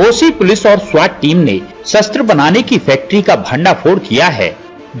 Kosi police और स्वाट team ने शस्त्र बनाने की फैक्ट्री का भंडाफोड़ किया है।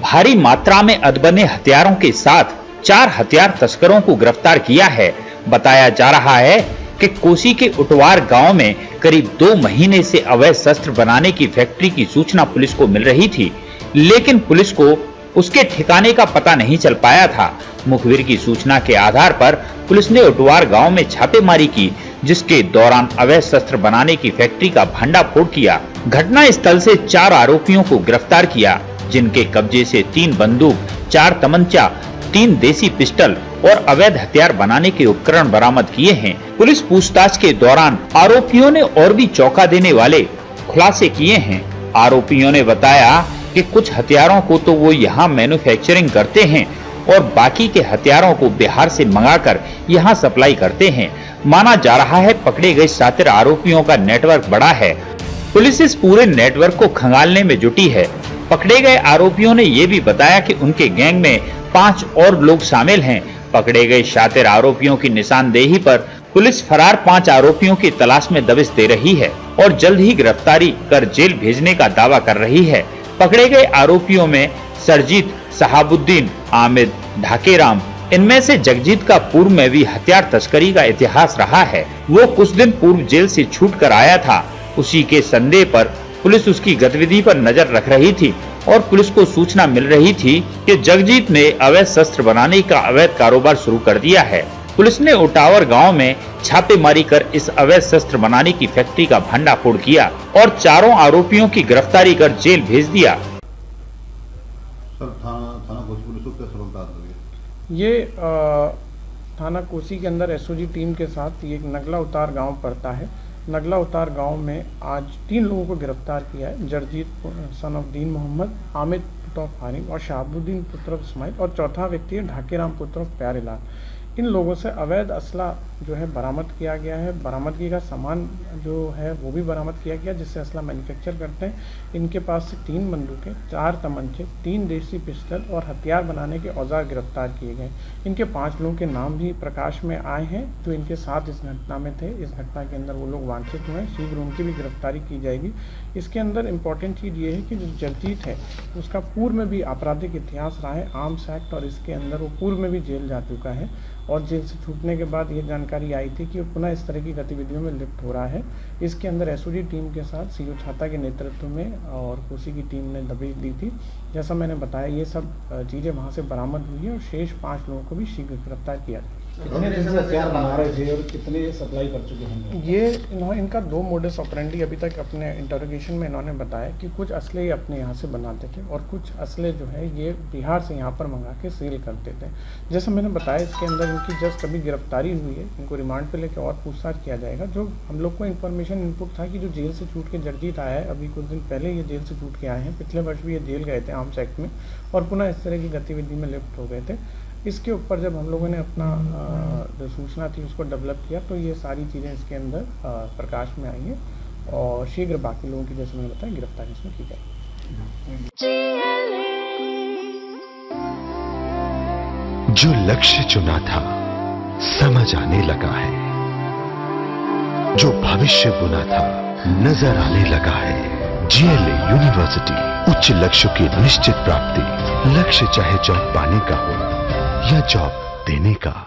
भारी मात्रा में अदबने हथियारों के साथ 4 हथियार तस्करों को गिरफ्तार किया है। बताया जा रहा है कि कोसी के उटवार गांव में करीब 2 महीने से अवैध शस्त्र बनाने की फैक्ट्री की सूचना पुलिस को मिल रही थी, लेकिन पुलिस को उसके ठिकाने का पता नहीं चल पाया था। मुखबिर की सूचना के आधार पर पुलिस ने उटवार गांव में छापेमारी की, जिसके दौरान अवैध शस्त्र बनाने की फैक्ट्री का भंडाफोड़ किया। घटना स्थल से 4 आरोपियों को गिरफ्तार किया, जिनके कब्जे से 3 बंदूक, 4 तमंचा, 3 देसी पिस्टल और अवैध हथियार बनाने के उपकरण बरामद किए हैं। पुलिस पूछताछ के दौरान आरोपियों ने और भी चौंका देने वाले खुलासे किए हैं। आरोपियों ने बताया कि कुछ हथियारों को तो वो यहाँ मैन्युफैक्चरिंग करते हैं और बाकी के हथियारों को बिहार से मंगाकर यहाँ सप्लाई करते हैं। माना जा रहा है पकड़े गए 7 आरोपियों का नेटवर्क बड़ा है। पुलिस इस पूरे नेटवर्क को खंगालने में जुटी है। पकड़े गए आरोपियों ने ये भी बताया कि उनके गैंग में 5 और लोग शामिल हैं। पकड़े गए शातिर आरोपियों की निशानदेही पर पुलिस फरार 5 आरोपियों की तलाश में दबिश दे रही है और जल्द ही गिरफ्तारी कर जेल भेजने का दावा कर रही है। पकड़े गए आरोपियों में सरजीत, शहाबुद्दीन, आमिर, ढाकेराम, इनमें से जगजीत का पूर्व में भी हथियार तस्करी का इतिहास रहा है। वो कुछ दिन पूर्व जेल से छूट कर आया था। उसी के संदेह पर पुलिस उसकी गतिविधि पर नजर रख रही थी और पुलिस को सूचना मिल रही थी कि जगजीत ने अवैध शस्त्र बनाने का अवैध कारोबार शुरू कर दिया है। पुलिस ने उटावर गांव में छापेमारी कर इस अवैध शस्त्र बनाने की फैक्ट्री का भंडाफोड़ किया और 4 आरोपियों की गिरफ्तारी कर जेल भेज दिया। ये थाना कोसी के अंदर SOG टीम के साथ ये नगला उतार गाँव पड़ता है। नगला उतार गांव में आज 3 लोगों को गिरफ्तार किया है। जरजीत सनॉफ दीन मोहम्मद, आमिर पुत्र फारिक और शहाबुद्दीन पुत्र इस्माइल और चौथा व्यक्ति है ढाकेराम पुत्र प्यारेलाल। इन लोगों से अवैध असला जो है बरामद किया गया है। बरामदगी का सामान जो है वो भी बरामद किया गया, जिससे असला मैन्युफैक्चर करते हैं। इनके पास से 3 बंदूकें, 4 तमंचे, 3 देसी पिस्टल और हथियार बनाने के औजार गिरफ्तार किए गए। इनके 5 लोगों के नाम भी प्रकाश में आए हैं जो इनके साथ इस घटना में थे। इस घटना के अंदर वो लोग वांछित हुए हैं। शीघ्र उनकी भी गिरफ्तारी की जाएगी। इसके अंदर इम्पॉर्टेंट चीज़ ये है कि जो जगजीत है उसका पूर्व में भी आपराधिक इतिहास रहा है। आर्म्स एक्ट और इसके अंदर वो पूर्व में भी जेल जा चुका है और जेल से छूटने के बाद ये जानकारी आई थी कि वो पुनः इस तरह की गतिविधियों में लिप्त हो रहा है। इसके अंदर SOG टीम के साथ CO छाता के नेतृत्व में और कोसी की टीम ने दबिश दी थी। जैसा मैंने बताया ये सब चीज़ें वहाँ से बरामद हुई है और शेष 5 लोगों को भी शीघ्र गिरफ्तार किया गया। कितने सप्लाई कर चुके हैं ये? इनका 2 मोडस ऑपरेंडी अभी तक अपने इंटरोगेशन में इन्होंने बताया कि कुछ असले ये अपने यहाँ से बनाते थे और कुछ असले जो है ये बिहार से यहाँ पर मंगा के सेल करते थे। जैसा मैंने बताया इसके अंदर इनकी जस्ट अभी गिरफ्तारी हुई है। इनको रिमांड पे लेकर और पूछताछ किया जाएगा। जो हम लोग को इन्फॉर्मेशन इनपुट था कि जो जेल से छूट के जगजीत आया है, अभी कुछ दिन पहले ये जेल से छूट के आए हैं। पिछले वर्ष भी ये जेल गए थे आर्म्स एक्ट में और पुनः इस तरह की गतिविधि में लिप्त हो गए थे। इसके ऊपर जब हम लोगों ने अपना जो सूचना थी उसको डेवलप किया तो ये सारी चीज़ें इसके अंदर प्रकाश में आई हैं और शीघ्र बाकी लोगों की जैसे मैंने बताया गिरफ्तारी इसमें की जाएगी। जो लक्ष्य चुना था समझ आने लगा है, जो भविष्य बुना था नजर आने लगा है। GL यूनिवर्सिटी, उच्च लक्ष्य की निश्चित प्राप्ति। लक्ष्य चाहे जॉब पाने का हो या जॉब देने का।